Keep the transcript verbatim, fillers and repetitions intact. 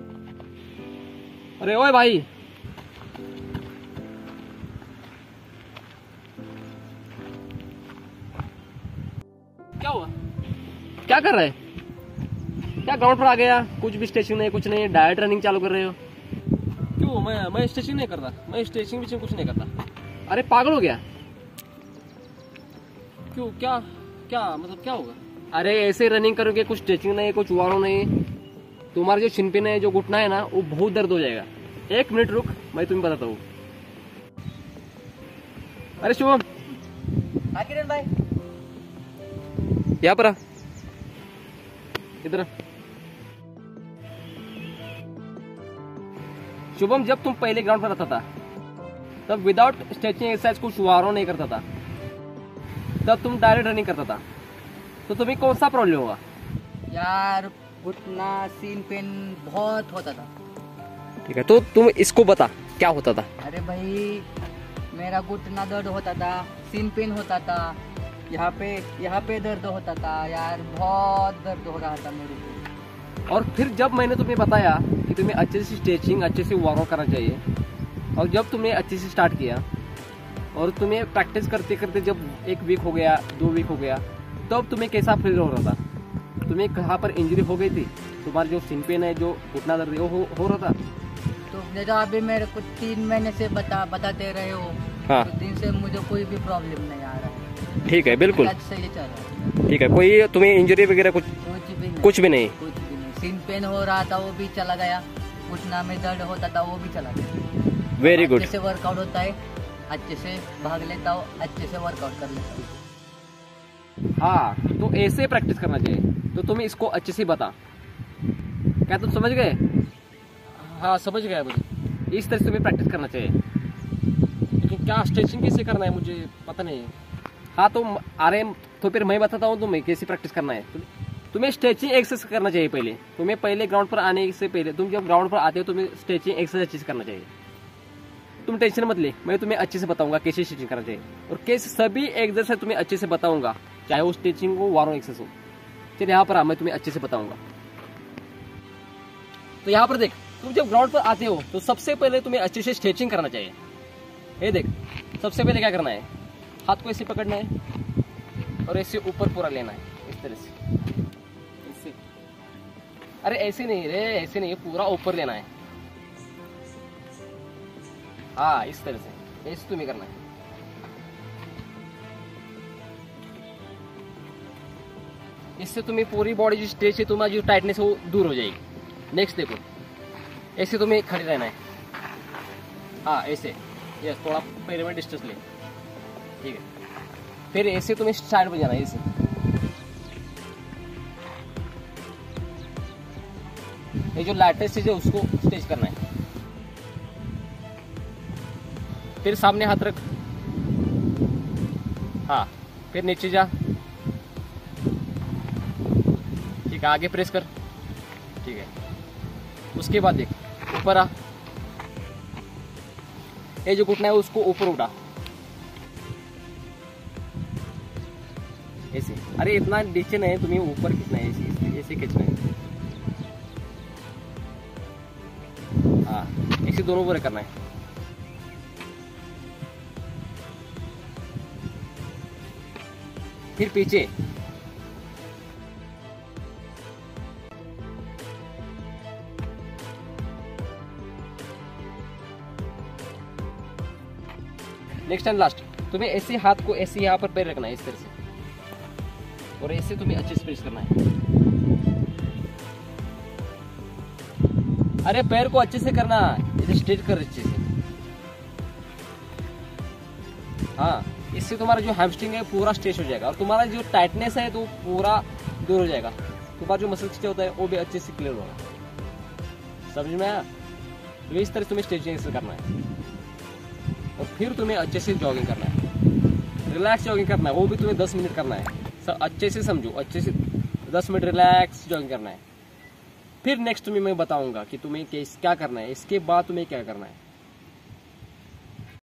अरे ओए भाई, क्या हुआ? क्या कर रहे? क्या ग्राउंड पर आ गया? कुछ भी स्ट्रेचिंग नहीं, कुछ नहीं, डायरेक्ट रनिंग चालू कर रहे हो। क्यों? मैं मैं स्ट्रेचिंग नहीं करता, मैं स्ट्रेचिंग भी कुछ नहीं करता। अरे पागल हो गया? क्यों? क्या क्या मतलब क्या होगा? अरे ऐसे रनिंग करोगे, कुछ स्ट्रेचिंग नहीं, कुछ वालों नहीं, तुम्हारे जो छिनपिन है, जो घुटना है ना, वो बहुत दर्द हो जाएगा। एक मिनट रुक, मैं तुम्हें बताता हूँ। अरे शुभम, किरण भाई यहाँ पर आ, इधर आ। शुभम, जब तुम पहले ग्राउंड पर रहता था तब विदाउट स्ट्रेचिंग एक्सरसाइज कुछ वारों नहीं करता था, तब तुम डायरेक्ट रनिंग करता था, तो तुम्हें कौन सा प्रॉब्लम होगा? यार घुटना सीन पेन बहुत होता था। ठीक है, तो तुम इसको बता क्या होता था। अरे भाई, मेरा घुटना दर्द होता था, सीन पेन होता था, यहाँ पे यहाँ पे दर्द होता था। यार बहुत दर्द हो रहा था मेरे को। और फिर जब मैंने तुम्हें बताया कि तुम्हें अच्छे से स्ट्रेचिंग, अच्छे से वार्म करना चाहिए, और जब तुमने अच्छे से स्टार्ट किया और तुम्हें प्रैक्टिस करते करते जब एक वीक हो गया, दो वीक हो गया, तब तुम्हें कैसा फील हो रहा था? तुम्हें कहाँ पर इंजरी हो गई थी? तुम्हारे जो सिन पेन है, जो घुटना दर्द हो, हो रहा था? तुमने तो अभी मेरे को तीन महीने से बता बताते रहे हो। हाँ। तो दिन से मुझे कोई भी प्रॉब्लम नहीं आ रहा। ठीक है, बिल्कुल सही चल रहा है। ठीक है, कोई तुम्हें इंजरी वगैरह कुछ कुछ भी नहीं, कुछ भी नहीं, कुछ भी नहीं। सिन पेन हो रहा था, वो भी चला गया, घुटना में दर्द होता था, वो भी चला गया। Very good. जैसे वर्कआउट होता है, अच्छे से भाग लेता हूँ, अच्छे से वर्कआउट कर लेता हूँ। हाँ, तो ऐसे प्रैक्टिस करना चाहिए। तो तुम्हें इसको अच्छे से बता, क्या तुम समझ गए? हाँ, समझ गया मुझे। इस तरह से तुम्हें प्रैक्टिस करना चाहिए। तो क्या स्ट्रेचिंग कैसे करना है? मुझे पता नहीं है। हाँ, तो अरे तो फिर मैं बताता हूँ तुम्हें कैसे प्रैक्टिस करना है। तुम्हें स्ट्रेचिंग एक्सरसाइज करना चाहिए पहले। तुम्हें पहले ग्राउंड पर आने से पहले, तुम जब ग्राउंड पर आते हो, तुम्हें स्ट्रेचिंग एक्सरसाइज करना चाहिए। तुम टेंशन मत ले, मैं तुम्हें अच्छे से बताऊंगा कैसे स्ट्रेचिंग करना चाहिए, और कैसे सभी एक्सरसाइज तुम्हें अच्छे से बताऊंगा, चाहे वो स्ट्रेचिंग हो, वारो एक्सरसाइज हो। चलिए, यहाँ पर आ, मैं तुम्हें अच्छे से बताऊंगा। तो यहाँ पर देख, तुम जब ग्राउंड पर आते हो तो सबसे पहले तुम्हें अच्छे से स्ट्रेचिंग करना चाहिए। ये देख, सबसे पहले क्या करना है, हाथ को ऐसे पकड़ना है और ऐसे ऊपर पूरा लेना है, इस तरह से, ऐसे। अरे ऐसे नहीं रे, ऐसे नहीं, पूरा ऊपर लेना है। हाँ, इस तरह से, ऐसे तुम्हें करना है। इससे तुम्हें पूरी बॉडी जो स्ट्रेच है, तुम्हारी जो टाइटनेस है, वो दूर हो जाएगी। नेक्स्ट देखो, ऐसे तुम्हें खड़े रहना है। हाँ, ऐसे, यस, थोड़ा पैर में डिस्टेंस ले, ठीक है। फिर ऐसे तुम्हें साइड पर जाना है, ऐसे। ये जो लैटेस्ट चीज है, उसको स्ट्रेच करना है। फिर सामने हाथ रख। हाँ, फिर नीचे जा, ठीक है, आगे प्रेस कर, ठीक है। उसके बाद देख, ऊपर आ, ये जो घुटना है उसको ऊपर उठा, ऐसे। अरे इतना नीचे नहीं, तुम्हें ऊपर खींचना है, ऐसे ऐसे खींचना है। हाँ, ऐसे दोनों पर करना है। फिर पीछे, नेक्स्ट एंड लास्ट, तुम्हें ऐसे हाथ को ऐसे यहाँ पर पैर रखना है, इस तरह से, और ऐसे तुम्हें अच्छे से प्रेस करना है। अरे पैर को अच्छे से करना, इसे स्ट्रेट कर अच्छे से। हाँ, इससे तुम्हारा जो हैमस्ट्रिंग है पूरा स्ट्रेच हो जाएगा, और तुम्हारा जो टाइटनेस है तो पूरा दूर हो जाएगा। तुम्हारा जो मसल स्ट्रेच होता है वो भी अच्छे से क्लियर होगा। समझ में आया? तो इस तरह तुम्हें स्ट्रेचिंग से करना है, और फिर तुम्हें अच्छे से जॉगिंग करना है, रिलैक्स जॉगिंग करना है, वो भी तुम्हें दस मिनट करना है। सब अच्छे से समझो, अच्छे से दस मिनट रिलैक्स जॉगिंग करना है। फिर नेक्स्ट तुम्हें मैं बताऊँगा कि तुम्हें क्या करना है, इसके बाद तुम्हें क्या करना है।